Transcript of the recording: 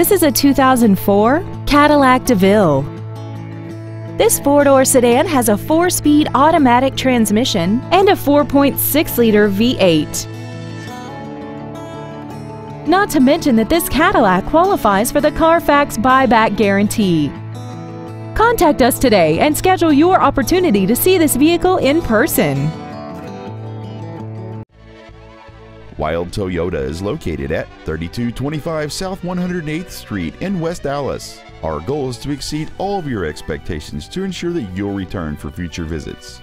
This is a 2004 Cadillac DeVille. This four-door sedan has a 4-speed automatic transmission and a 4.6-liter V8. Not to mention that this Cadillac qualifies for the Carfax buyback guarantee. Contact us today and schedule your opportunity to see this vehicle in person. Wilde Toyota is located at 3225 South 108th Street in West Allis. Our goal is to exceed all of your expectations to ensure that you'll return for future visits.